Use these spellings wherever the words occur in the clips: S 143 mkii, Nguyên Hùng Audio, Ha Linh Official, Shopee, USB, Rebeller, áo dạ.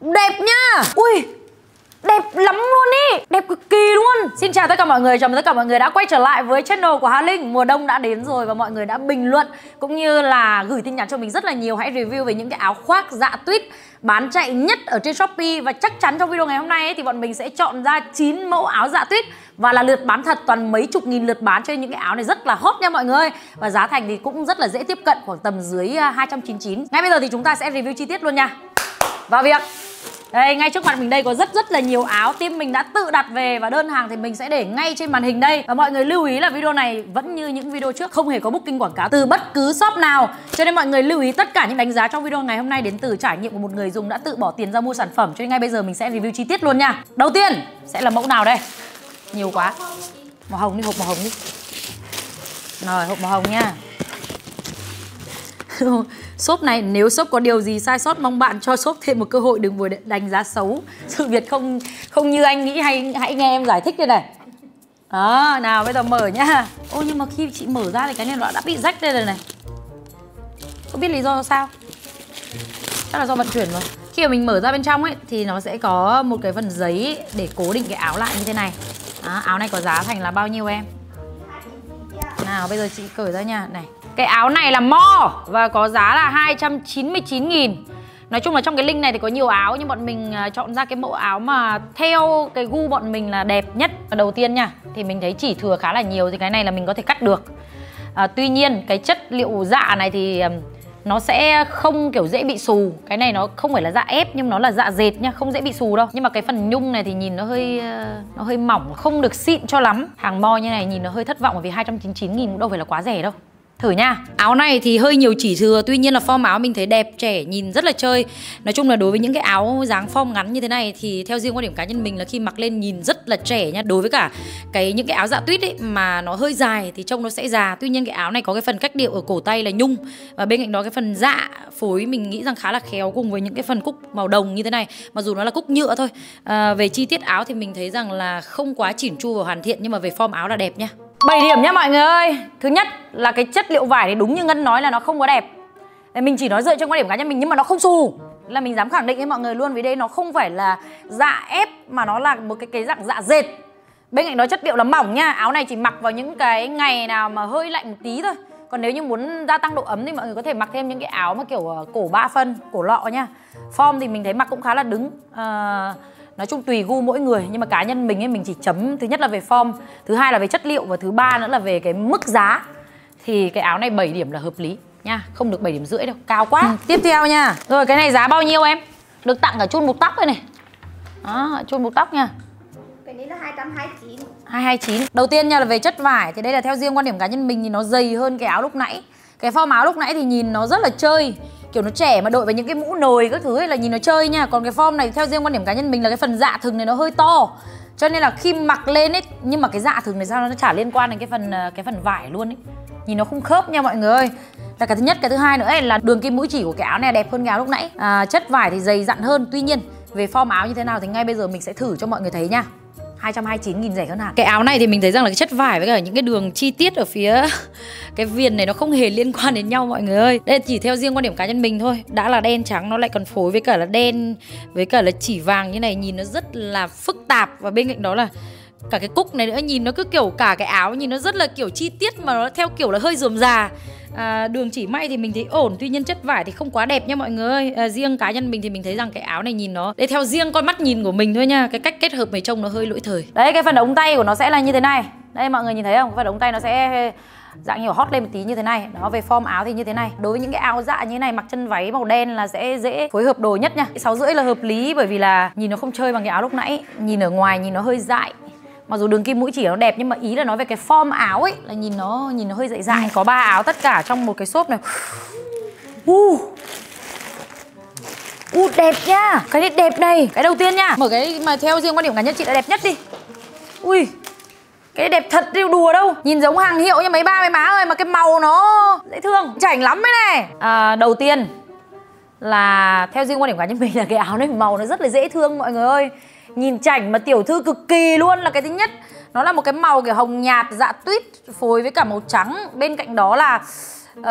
Đẹp nha. Ui, đẹp lắm luôn ý. Đẹp cực kỳ luôn. Xin chào tất cả mọi người, chào mừng tất cả mọi người đã quay trở lại với channel của Ha Linh. Mùa đông đã đến rồi và mọi người đã bình luận cũng như là gửi tin nhắn cho mình rất là nhiều. Hãy review về những cái áo khoác dạ tuyết bán chạy nhất ở trên Shopee. Và chắc chắn trong video ngày hôm nay ấy, thì bọn mình sẽ chọn ra 9 mẫu áo dạ tuyết và là lượt bán thật, toàn mấy chục nghìn lượt bán, cho nên những cái áo này rất là hot nha mọi người. Và giá thành thì cũng rất là dễ tiếp cận, khoảng tầm dưới 299. Ngay bây giờ thì chúng ta sẽ review chi tiết luôn nha. Vào việc. Đây, ngay trước mặt mình đây có rất là nhiều áo team mình đã tự đặt về và đơn hàng thì mình sẽ để ngay trên màn hình đây. Và mọi người lưu ý là video này vẫn như những video trước, không hề có booking quảng cáo từ bất cứ shop nào. Cho nên mọi người lưu ý tất cả những đánh giá trong video ngày hôm nay đến từ trải nghiệm của một người dùng đã tự bỏ tiền ra mua sản phẩm. Cho nên ngay bây giờ mình sẽ review chi tiết luôn nha. Đầu tiên sẽ là mẫu nào đây? Nhiều quá. Màu hồng đi, hộp màu hồng đi. Rồi, hộp màu hồng nha. Shop này nếu shop có điều gì sai sót mong bạn cho shop thêm một cơ hội, đừng vừa đánh giá xấu sự việc không như anh nghĩ, hãy nghe em giải thích đây này. Đó, nào bây giờ mở nhá. Ôi nhưng mà khi chị mở ra thì cái này nó đã bị rách đây rồi này. Không biết lý do sao. Chắc là do vận chuyển rồi. Khi mà mình mở ra bên trong ấy thì nó sẽ có một cái phần giấy để cố định cái áo lại như thế này. Đó, áo này có giá thành là bao nhiêu em? Nào bây giờ chị cởi ra nha. Này, cái áo này là mo và có giá là 299.000. Nói chung là trong cái link này thì có nhiều áo, nhưng bọn mình chọn ra cái mẫu áo mà theo cái gu bọn mình là đẹp nhất. Và đầu tiên nha, thì mình thấy chỉ thừa khá là nhiều, thì cái này là mình có thể cắt được. Tuy nhiên cái chất liệu dạ này thì nó sẽ không kiểu dễ bị xù. Cái này nó không phải là dạ ép nhưng nó là dạ dệt nha, không dễ bị xù đâu. Nhưng mà cái phần nhung này thì nhìn nó hơi mỏng, không được xịn cho lắm. Hàng mo như này nhìn nó hơi thất vọng, bởi vì 299.000 cũng đâu phải là quá rẻ đâu. Thử nha. Áo này thì hơi nhiều chỉ thừa, tuy nhiên là form áo mình thấy đẹp, trẻ, nhìn rất là chơi. Nói chung là đối với những cái áo dáng form ngắn như thế này thì theo riêng quan điểm cá nhân mình là khi mặc lên nhìn rất là trẻ nha. Đối với cả những cái áo dạ tuyết ấy mà nó hơi dài thì trông nó sẽ già. Tuy nhiên cái áo này có cái phần cách điệu ở cổ tay là nhung, và bên cạnh đó cái phần dạ phối mình nghĩ rằng khá là khéo, cùng với những cái phần cúc màu đồng như thế này, mặc dù nó là cúc nhựa thôi. Về chi tiết áo thì mình thấy rằng là không quá chỉn chu và hoàn thiện, nhưng mà về form áo là đẹp nha. 7 điểm nhá mọi người ơi. Thứ nhất là cái chất liệu vải này, đúng như Ngân nói là nó không có đẹp. Mình chỉ nói dựa trên quan điểm cá nhân mình, nhưng mà nó không xù, là mình dám khẳng định với mọi người luôn. Vì đây nó không phải là dạ ép mà nó là một cái dạng dạ dệt. Bên cạnh đó chất liệu là mỏng nha. Áo này chỉ mặc vào những cái ngày nào mà hơi lạnh một tí thôi. Còn nếu như muốn gia tăng độ ấm thì mọi người có thể mặc thêm những cái áo mà kiểu cổ 3 phân, cổ lọ nha. Form thì mình thấy mặc cũng khá là đứng. Nói chung tùy gu mỗi người, nhưng mà cá nhân mình ấy, mình chỉ chấm thứ nhất là về form, thứ hai là về chất liệu, và thứ ba nữa là về cái mức giá. Thì cái áo này 7 điểm là hợp lý nha, không được 7,5 điểm đâu, cao quá. Tiếp theo nha. Rồi cái này giá bao nhiêu em? Được tặng cả chun buộc tóc đây này. Đó, chun buộc tóc nha. Cái này là 229. 229. Đầu tiên nha là về chất vải thì đây là theo riêng quan điểm cá nhân mình thì nó dày hơn cái áo lúc nãy. Cái form áo lúc nãy thì nhìn nó rất là chơi, kiểu nó trẻ mà đội vào những cái mũ nồi các thứ ấy là nhìn nó chơi nha. Còn cái form này theo riêng quan điểm cá nhân mình là cái phần dạ thừng này nó hơi to, cho nên là khi mặc lên ấy, nhưng mà cái dạ thừng này sao nó chả liên quan đến cái phần vải luôn ấy, nhìn nó không khớp nha mọi người ơi. Là cái thứ nhất. Cái thứ hai nữa ấy, là đường kim mũi chỉ của cái áo này đẹp hơn cái áo lúc nãy. Chất vải thì dày dặn hơn. Tuy nhiên về form áo như thế nào thì ngay bây giờ mình sẽ thử cho mọi người thấy nha. 229.000 rẻ hơn hẳn. Cái áo này thì mình thấy rằng là cái chất vải với cả những cái đường chi tiết ở phía cái viền này nó không hề liên quan đến nhau mọi người ơi. Đây chỉ theo riêng quan điểm cá nhân mình thôi. Đã là đen trắng nó lại còn phối với cả là đen với cả là chỉ vàng như này, nhìn nó rất là phức tạp. Và bên cạnh đó là cả cái cúc này nữa, nhìn nó cứ kiểu cả cái áo nhìn nó rất là kiểu chi tiết mà nó theo kiểu là hơi rườm rà. Đường chỉ may thì mình thấy ổn, tuy nhiên chất vải thì không quá đẹp nha mọi người ơi. Riêng cá nhân mình thì mình thấy rằng cái áo này nhìn nó, đây theo riêng con mắt nhìn của mình thôi nha, cái cách kết hợp này trông nó hơi lỗi thời. Đấy, cái phần ống tay của nó sẽ là như thế này. Đây mọi người nhìn thấy không? Cái phần ống tay nó sẽ dạng như hót lên một tí như thế này. Đó, về form áo thì như thế này. Đối với những cái áo dạ như thế này mặc chân váy màu đen là sẽ dễ phối hợp đồ nhất nha. 6,5 là hợp lý, bởi vì là nhìn nó không chơi bằng cái áo lúc nãy. Nhìn ở ngoài nhìn nó hơi dại. Mặc dù đường kim mũi chỉ nó đẹp nhưng mà ý là nói về cái form áo ấy là nhìn nó hơi dại dại. Có 3 áo tất cả trong một cái shop này. Đẹp nha. Cái này đẹp này. Cái đầu tiên nha. Mở cái mà theo riêng quan điểm cá nhân chị là đẹp nhất đi. Ui, cái đẹp thật đâu đùa đâu. Nhìn giống hàng hiệu như mấy ba mấy má ơi, mà cái màu nó dễ thương, chảnh lắm đấy này. Đầu tiên là theo riêng quan điểm cá nhân mình là cái áo này màu nó rất là dễ thương mọi người ơi. Nhìn chảnh mà tiểu thư cực kỳ luôn. Là cái thứ nhất, nó là một cái màu kiểu hồng nhạt dạ tuyết phối với cả màu trắng. Bên cạnh đó là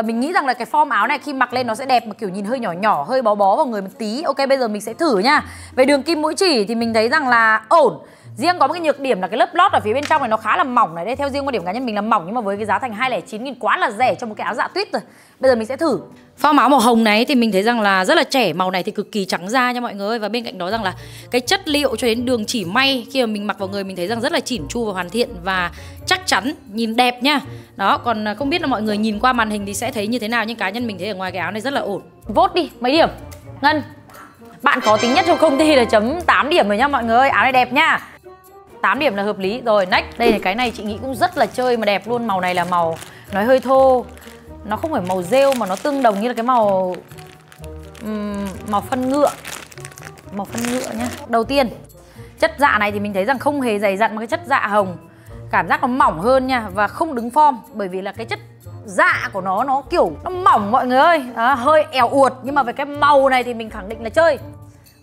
Mình nghĩ rằng là cái form áo này khi mặc lên nó sẽ đẹp mà kiểu nhìn hơi nhỏ nhỏ, hơi bó bó vào người một tí. Ok, bây giờ mình sẽ thử nha. Về đường kim mũi chỉ thì mình thấy rằng là ổn. Riêng có một cái nhược điểm là cái lớp lót ở phía bên trong này nó khá là mỏng này. Đây, theo riêng quan điểm cá nhân mình là mỏng, nhưng mà với cái giá thành 209.000 quá là rẻ cho một cái áo dạ tuyết rồi. Bây giờ mình sẽ thử. Form áo màu hồng này thì mình thấy rằng là rất là trẻ, màu này thì cực kỳ trắng da nha mọi người. Và bên cạnh đó rằng là cái chất liệu cho đến đường chỉ may khi mà mình mặc vào người mình thấy rằng rất là chỉn chu và hoàn thiện và chắc chắn, nhìn đẹp nha. Đó, còn không biết là mọi người nhìn qua màn hình thì sẽ thấy như thế nào, nhưng cá nhân mình thấy ở ngoài cái áo này rất là ổn. Vote đi, mấy điểm? Ngân, bạn có tính nhất trong công ty là chấm 8 điểm rồi nha mọi người. Áo này đẹp nha, 8 điểm là hợp lý rồi. Next, đây là cái này chị nghĩ cũng rất là chơi mà đẹp luôn. Màu này là màu, nói hơi thô, nó không phải màu rêu mà nó tương đồng như là cái màu màu phân ngựa nhá. Đầu tiên chất dạ này thì mình thấy rằng không hề dày dặn, mà cái chất dạ hồng cảm giác nó mỏng hơn nha, và không đứng form bởi vì là cái chất dạ của nó kiểu nó mỏng mọi người ơi. Đó, hơi èo uột, nhưng mà về cái màu này thì mình khẳng định là chơi.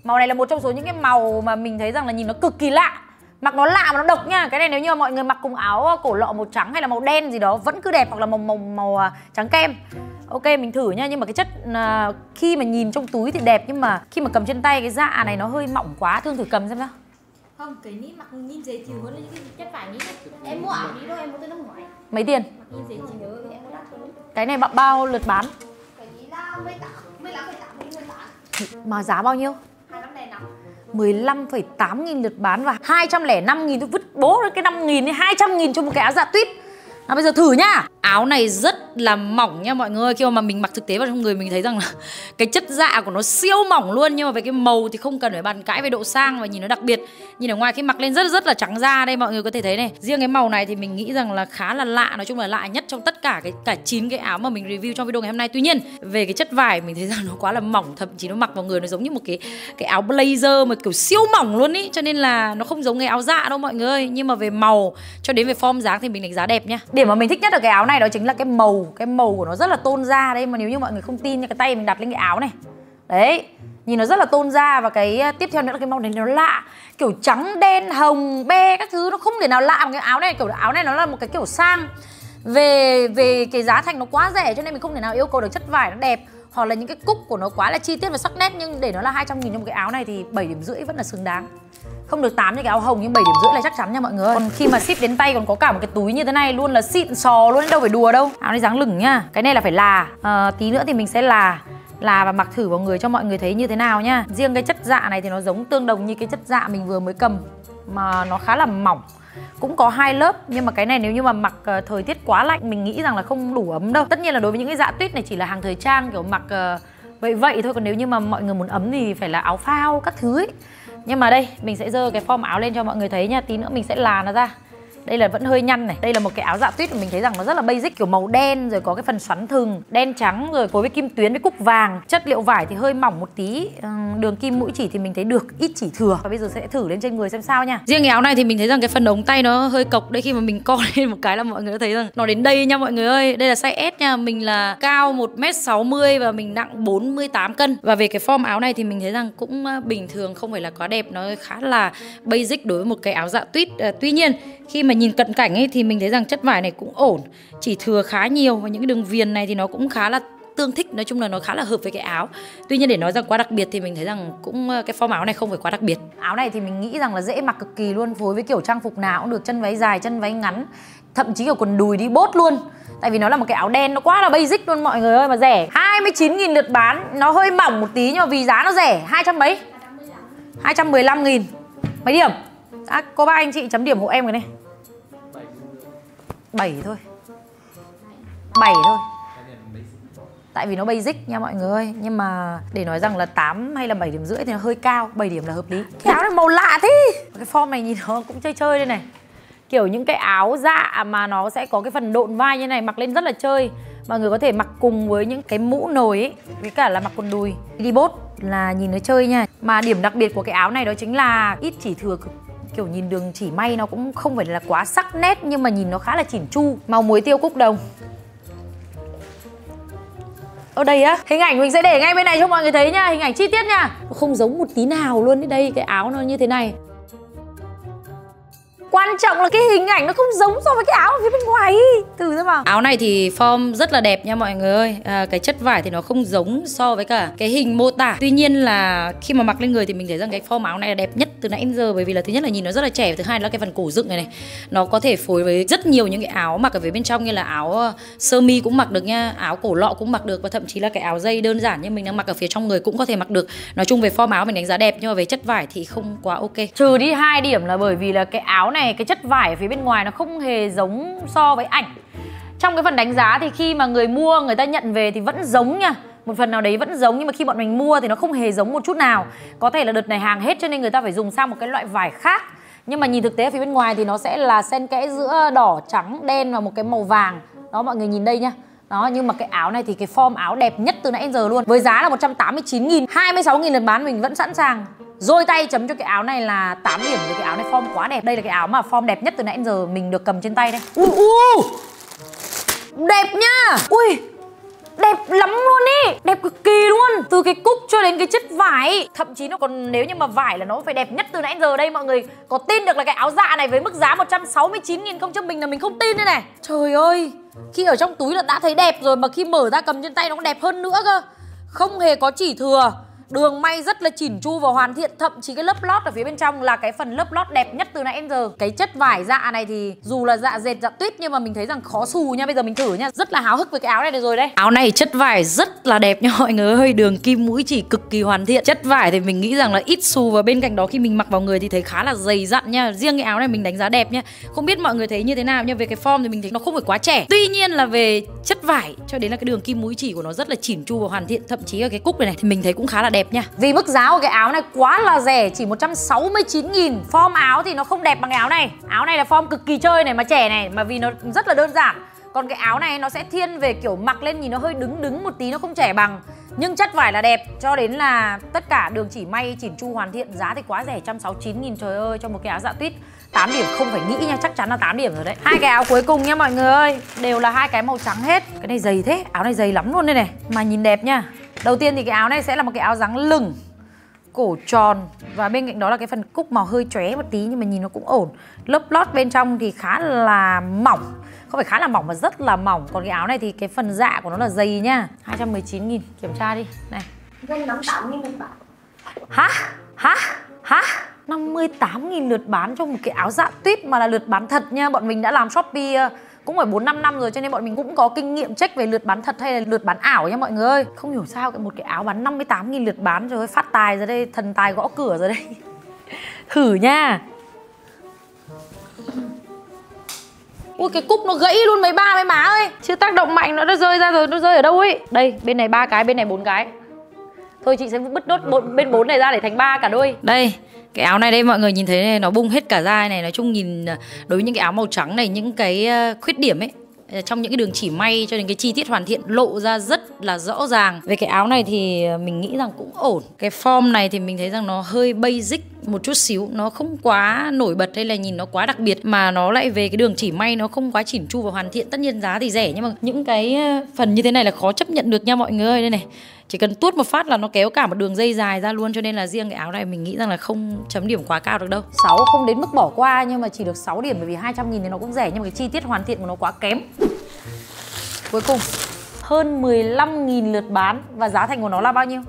Màu này là một trong số những cái màu mà mình thấy rằng là nhìn nó cực kỳ lạ, mặc nó lạ mà nó độc nha. Cái này nếu như mọi người mặc cùng áo cổ lọ màu trắng hay là màu đen gì đó vẫn cứ đẹp, hoặc là màu trắng kem. Ok, mình thử nha. Nhưng mà cái chất khi mà nhìn trong túi thì đẹp, nhưng mà khi mà cầm trên tay cái dạ này nó hơi mỏng quá. Thương thử cầm xem sao. Không, cái ní mặc nhìn dễ chịu hơn là những cái chất vải ní. Em mua ảo ní đâu, em mua tới năm ngoái. Mấy tiền? Mặc nhìn dễ chịu hơn, em mua đắt hơn. Cái này bao lượt bán? Cái ní là 18.000. Mà giá bao nhiêu? 15,8.000 lượt bán và 205.000. Tôi vứt bố cái 5.000 đến 200.000 cho một cái áo dạ tuyết. À, bây giờ thử nhá. Áo này rất là mỏng nha mọi người. Khi mà mình mặc thực tế vào trong người mình thấy rằng là cái chất dạ của nó siêu mỏng luôn. Nhưng mà về cái màu thì không cần phải bàn cãi về độ sang, và nhìn nó đặc biệt. Nhìn ở ngoài khi mặc lên rất là trắng da. Đây mọi người có thể thấy này. Riêng cái màu này thì mình nghĩ rằng là khá là lạ. Nói chung là lạ nhất trong tất cả 9 cái áo mà mình review trong video ngày hôm nay. Tuy nhiên về cái chất vải mình thấy rằng nó quá là mỏng. Thậm chí nó mặc vào người nó giống như một cái áo blazer mà kiểu siêu mỏng luôn ý. Cho nên là nó không giống cái áo dạ đâu mọi người ơi. Nhưng mà về màu cho đến về form dáng thì mình đánh giá đẹp nha. Điểm mà mình thích nhất ở cái áo này đó chính là cái màu của nó rất là tôn da. Đây, mà nếu như mọi người không tin nha, cái tay mình đặt lên cái áo này. Đấy, nhìn nó rất là tôn da. Và cái tiếp theo nữa là cái màu này nó lạ, kiểu trắng, đen, hồng, be các thứ, nó không thể nào lạ một cái áo này. Kiểu áo này nó là một cái kiểu sang. Về cái giá thành nó quá rẻ cho nên mình không thể nào yêu cầu được chất vải nó đẹp, hoặc là những cái cúc của nó quá là chi tiết và sắc nét. Nhưng để nó là 200.000 trong một cái áo này thì 7,5 điểm vẫn là xứng đáng. Không được 8 như cái áo hồng nhưng 7,5 điểm là chắc chắn nha mọi người. Còn khi mà ship đến tay còn có cả một cái túi như thế này luôn là xịn sò luôn, đâu phải đùa đâu. Áo này dáng lửng nha. Cái này là phải là tí nữa thì mình sẽ là và mặc thử vào người cho mọi người thấy như thế nào nha. Riêng cái chất dạ này thì nó giống tương đồng như cái chất dạ mình vừa mới cầm, mà nó khá là mỏng, cũng có 2 lớp. Nhưng mà cái này nếu như mà mặc thời tiết quá lạnh mình nghĩ rằng là không đủ ấm đâu. Tất nhiên là đối với những cái dạ tuyết này chỉ là hàng thời trang kiểu mặc vậy thôi. Còn nếu như mà mọi người muốn ấm thì phải là áo phao các thứ ấy. Nhưng mà đây mình sẽ dơ cái form áo lên cho mọi người thấy nha. Tí nữa mình sẽ là nó ra. Đây là vẫn hơi nhăn này. Đây là một cái áo dạ tuyết mà mình thấy rằng nó rất là basic, kiểu màu đen rồi có cái phần xoắn thừng, đen trắng rồi phối với kim tuyến với cúc vàng. Chất liệu vải thì hơi mỏng một tí. Đường kim mũi chỉ thì mình thấy được, ít chỉ thừa. Và bây giờ sẽ thử lên trên người xem sao nha. Riêng cái áo này thì mình thấy rằng cái phần ống tay nó hơi cộc. Đây, khi mà mình co lên một cái là mọi người đã thấy rằng nó đến đây nha mọi người ơi. Đây là size S nha. Mình là cao 1m60 và mình nặng 48 cân. Và về cái form áo này thì mình thấy rằng cũng bình thường, không phải là quá đẹp, nó khá là basic đối với một cái áo dạ tuyết. Tuy nhiên khi mà nhìn cận cảnh ấy thì mình thấy rằng chất vải này cũng ổn, chỉ thừa khá nhiều, và những cái đường viền này thì nó cũng khá là tương thích. Nói chung là nó khá là hợp với cái áo. Tuy nhiên để nói rằng quá đặc biệt thì mình thấy rằng cũng cái form áo này không phải quá đặc biệt. Áo này thì mình nghĩ rằng là dễ mặc cực kỳ luôn, phối với kiểu trang phục nào cũng được, chân váy dài, chân váy ngắn, thậm chí cả quần đùi đi bốt luôn. Tại vì nó là một cái áo đen, nó quá là basic luôn mọi người ơi mà rẻ. 29.000 lượt bán, nó hơi mỏng một tí nhưng mà vì giá nó rẻ. 200 mấy? 215.000. Mấy điểm? À, cô ba anh chị chấm điểm hộ em cái này. 7 thôi. 7 thôi. Tại vì nó basic nha mọi người ơi. Nhưng mà để nói rằng là 8 hay là 7,5 thì nó hơi cao. 7 điểm là hợp lý. Cái áo này màu lạ thế. Cái form này nhìn nó cũng chơi chơi đây này. Kiểu những cái áo dạ mà nó sẽ có cái phần độn vai như này, mặc lên rất là chơi. Mọi người có thể mặc cùng với những cái mũ nồi ấy, với cả là mặc quần đùi đi bốt là nhìn nó chơi nha. Mà điểm đặc biệt của cái áo này đó chính là ít chỉ thừa cực. Kiểu nhìn đường chỉ may nó cũng không phải là quá sắc nét, nhưng mà nhìn nó khá là chỉn chu. Màu muối tiêu cúc đồng. Ở đây á, hình ảnh mình sẽ để ngay bên này cho mọi người thấy nha. Hình ảnh chi tiết nha. Không giống một tí nào luôn. Đây cái áo nó như thế này. Quan trọng là cái hình ảnh nó không giống so với cái áo ở phía bên ngoài ý. Thử xem nào. Áo này thì form rất là đẹp nha mọi người ơi. Cái chất vải thì nó không giống so với cả cái hình mô tả. Tuy nhiên là khi mà mặc lên người thì mình thấy rằng cái form áo này là đẹp nhất từ nãy đến giờ. Bởi vì là thứ nhất là nhìn nó rất là trẻ, thứ hai là cái phần cổ dựng này này, nó có thể phối với rất nhiều những cái áo mặc ở phía bên trong, như là áo sơ mi cũng mặc được nha, áo cổ lọ cũng mặc được, và thậm chí là cái áo dây đơn giản như mình đang mặc ở phía trong người cũng có thể mặc được. Nói chung về form áo mình đánh giá đẹp, nhưng mà về chất vải thì không quá ok. Trừ đi 2 điểm là bởi vì là cái áo này, cái chất vải ở phía bên ngoài nó không hề giống so với ảnh. Trong cái phần đánh giá thì khi mà người mua người ta nhận về thì vẫn giống nha, một phần nào đấy vẫn giống, nhưng mà khi bọn mình mua thì nó không hề giống một chút nào. Có thể là đợt này hàng hết cho nên người ta phải dùng sang một cái loại vải khác, nhưng mà nhìn thực tế ở phía bên ngoài thì nó sẽ là xen kẽ giữa đỏ, trắng, đen và một cái màu vàng. Đó mọi người nhìn đây nhá. Đó, nhưng mà cái áo này thì cái form áo đẹp nhất từ nãy đến giờ luôn. Với giá là 189.000, 26.000 lần bán mình vẫn sẵn sàng dôi tay chấm cho cái áo này là 8 điểm. Với cái áo này form quá đẹp. Đây là cái áo mà form đẹp nhất từ nãy đến giờ mình được cầm trên tay đây. Ui, đẹp nhá. Ui, đẹp lắm luôn ý, đẹp cực kỳ luôn. Từ cái cúc cho đến cái chất vải, thậm chí nó còn, nếu như mà vải là nó phải đẹp nhất từ nãy giờ đây. Mọi người có tin được là cái áo dạ này với mức giá 169.000 không cho mình là mình không tin đây này. Trời ơi, khi ở trong túi là đã thấy đẹp rồi, mà khi mở ra cầm trên tay nó còn đẹp hơn nữa cơ. Không hề có chỉ thừa, đường may rất là chỉn chu và hoàn thiện. Thậm chí cái lớp lót ở phía bên trong là cái phần lớp lót đẹp nhất từ nãy đến giờ. Cái chất vải dạ này thì dù là dạ dệt, dạ tuyết nhưng mà mình thấy rằng khó xù nha. Bây giờ mình thử nha, rất là háo hức với cái áo này được rồi đây. Áo này chất vải rất là đẹp nha mọi người ơi, đường kim mũi chỉ cực kỳ hoàn thiện. Chất vải thì mình nghĩ rằng là ít xù, và bên cạnh đó khi mình mặc vào người thì thấy khá là dày dặn nha. Riêng cái áo này mình đánh giá đẹp nha. Không biết mọi người thấy như thế nào nha. Về cái form thì mình thấy nó không phải quá trẻ, tuy nhiên là về chất vải cho đến là cái đường kim mũi chỉ của nó rất là chỉn chu và hoàn thiện. Thậm chí là cái cúc này, thì mình thấy cũng khá là đẹp nha. Vì mức giá của cái áo này quá là rẻ, chỉ 169.000. Form áo thì nó không đẹp bằng cái áo này. Áo này là form cực kỳ chơi này, mà trẻ này, mà vì nó rất là đơn giản. Còn cái áo này nó sẽ thiên về kiểu mặc lên nhìn nó hơi đứng đứng một tí, nó không trẻ bằng. Nhưng chất vải là đẹp, cho đến là tất cả đường chỉ may chỉn chu hoàn thiện. Giá thì quá rẻ, 169.000, trời ơi, cho một cái áo dạ tuyết. 8 điểm không phải nghĩ nha, chắc chắn là 8 điểm rồi đấy. 2 cái áo cuối cùng nha mọi người ơi, đều là 2 cái màu trắng hết. Cái này dày thế, áo này dày lắm luôn đây này, mà nhìn đẹp nha. Đầu tiên thì cái áo này sẽ là một cái áo dáng lửng, cổ tròn, và bên cạnh đó là cái phần cúc màu hơi chóe một tí nhưng mà nhìn nó cũng ổn. Lớp lót bên trong thì khá là mỏng, không phải khá là mỏng mà rất là mỏng. Còn cái áo này thì cái phần dạ của nó là dày nha. 219.000, kiểm tra đi này. Lên 58.000 lượt bán. Hả? 58.000 lượt bán cho một cái áo dạ tuyết mà là lượt bán thật nha. Bọn mình đã làm Shopee cũng phải 4-5 năm rồi cho nên bọn mình cũng có kinh nghiệm check về lượt bán thật hay là lượt bán ảo nha mọi người ơi. Không hiểu sao một cái áo bán 58.000 lượt bán, rồi phát tài rồi đây, thần tài gõ cửa rồi đây. Thử nha. Ui, cái cúc nó gãy luôn mấy ba mấy má ơi. Chưa tác động mạnh nó đã rơi ra rồi, nó rơi ở đâu ấy. Đây, bên này 3 cái, bên này 4 cái. Thôi chị sẽ bứt đốt bên 4 này ra để thành 3 cả đôi. Đây, cái áo này đây mọi người nhìn thấy này, nó bung hết cả da này. Nói chung nhìn đối với những cái áo màu trắng này, những cái khuyết điểm ấy trong những cái đường chỉ may cho đến cái chi tiết hoàn thiện lộ ra rất là rõ ràng. Về cái áo này thì mình nghĩ rằng cũng ổn. Cái form này thì mình thấy rằng nó hơi basic một chút xíu, nó không quá nổi bật hay là nhìn nó quá đặc biệt, mà nó lại về cái đường chỉ may nó không quá chỉn chu và hoàn thiện. Tất nhiên giá thì rẻ nhưng mà những cái phần như thế này là khó chấp nhận được nha mọi người ơi. Đây này, chỉ cần tuốt một phát là nó kéo cả một đường dây dài ra luôn, cho nên là riêng cái áo này mình nghĩ rằng là không chấm điểm quá cao được đâu. 6 không đến mức bỏ qua nhưng mà chỉ được 6 điểm bởi vì 200.000 thì nó cũng rẻ nhưng mà cái chi tiết hoàn thiện của nó quá kém. Cuối cùng hơn 15.000 lượt bán và giá thành của nó là bao nhiêu?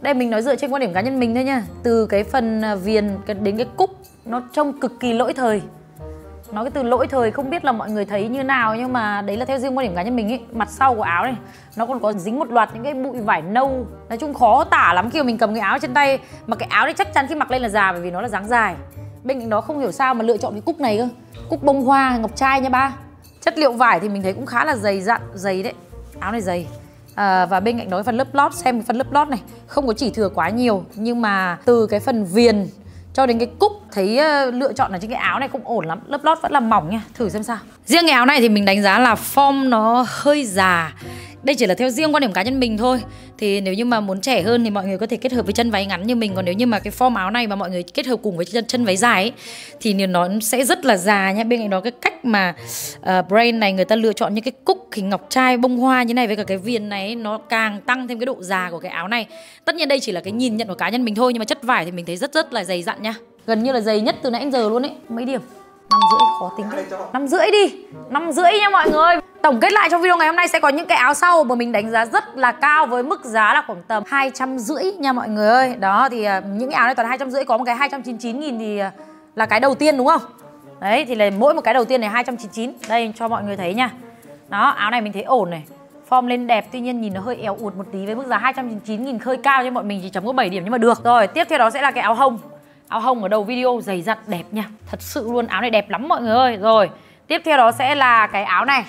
Đây mình nói dựa trên quan điểm cá nhân mình thôi nha. Từ cái phần viền đến cái cúc nó trông cực kỳ lỗi thời. Nói cái từ lỗi thời không biết là mọi người thấy như nào nhưng mà đấy là theo riêng quan điểm cá nhân mình ấy. Mặt sau của áo này nó còn có dính một loạt những cái bụi vải nâu. Nói chung khó tả lắm khi mà mình cầm cái áo trên tay. Mà cái áo này chắc chắn khi mặc lên là già bởi vì nó là dáng dài. Bên cạnh đó không hiểu sao mà lựa chọn cái cúc này cơ. Cúc bông hoa, ngọc trai nha ba. Chất liệu vải thì mình thấy cũng khá là dày dặn. Dày đấy, áo này dày. Và bên cạnh đó phần lớp lót, xem phần lớp lót này không có chỉ thừa quá nhiều. Nhưng mà từ cái phần viền cho đến cái cúc thấy lựa chọn ở trên cái áo này cũng ổn lắm. Lớp lót vẫn là mỏng nha, thử xem sao. Riêng cái áo này thì mình đánh giá là form nó hơi già. Đây chỉ là theo riêng quan điểm cá nhân mình thôi. Thì nếu như mà muốn trẻ hơn thì mọi người có thể kết hợp với chân váy ngắn như mình. Còn nếu như mà cái form áo này mà mọi người kết hợp cùng với chân váy dài ấy, thì nó sẽ rất là già nha. Bên cạnh đó cái cách mà brand này người ta lựa chọn những cái cúc hình ngọc trai, bông hoa như này với cả cái viền này ấy, nó càng tăng thêm cái độ già của cái áo này. Tất nhiên đây chỉ là cái nhìn nhận của cá nhân mình thôi, nhưng mà chất vải thì mình thấy rất là dày dặn nha. gần như là dày nhất từ nãy đến giờ luôn ấy. Mấy điểm? 5 rưỡi, khó tính đấy. 5 rưỡi đi, 5 rưỡi nha mọi người. Tổng kết lại trong video ngày hôm nay sẽ có những cái áo sau mà mình đánh giá rất là cao với mức giá là khoảng tầm 250 nha mọi người ơi. Đó thì những cái áo này toàn 250, có một cái 299.000 thì là cái đầu tiên đúng không? Đấy thì là mỗi một cái đầu tiên này 299. Đây cho mọi người thấy nha. Đó, áo này mình thấy ổn này, form lên đẹp, tuy nhiên nhìn nó hơi éo ụt một tí với mức giá 299.000 hơi cao cho bọn mình, chỉ chấm có 7 điểm nhưng mà được. Rồi, tiếp theo đó sẽ là cái áo hông. Áo hông ở đầu video dày dặn đẹp nha. Thật sự luôn, áo này đẹp lắm mọi người ơi. Rồi, tiếp theo đó sẽ là cái áo này.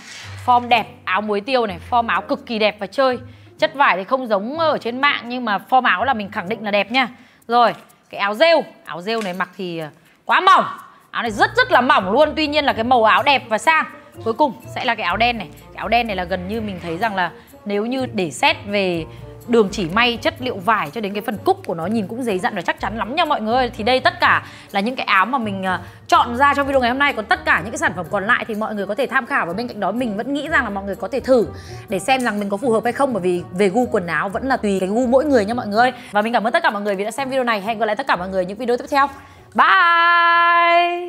Form đẹp, áo muối tiêu này, form áo cực kỳ đẹp và chơi. Chất vải thì không giống ở trên mạng nhưng mà form áo là mình khẳng định là đẹp nha. Rồi, cái áo rêu. Áo rêu này mặc thì quá mỏng. Áo này rất là mỏng luôn, tuy nhiên là cái màu áo đẹp và sang. Cuối cùng sẽ là cái áo đen này. Cái áo đen này là gần như mình thấy rằng là nếu như để xét về đường chỉ may, chất liệu vải cho đến cái phần cúc của nó nhìn cũng dày dặn và chắc chắn lắm nha mọi người ơi. Thì đây tất cả là những cái áo mà mình chọn ra trong video ngày hôm nay. Còn tất cả những cái sản phẩm còn lại thì mọi người có thể tham khảo, và bên cạnh đó mình vẫn nghĩ rằng là mọi người có thể thử để xem rằng mình có phù hợp hay không, bởi vì về gu quần áo vẫn là tùy cái gu mỗi người nha mọi người. Và mình cảm ơn tất cả mọi người vì đã xem video này. Hẹn gặp lại tất cả mọi người những video tiếp theo. Bye.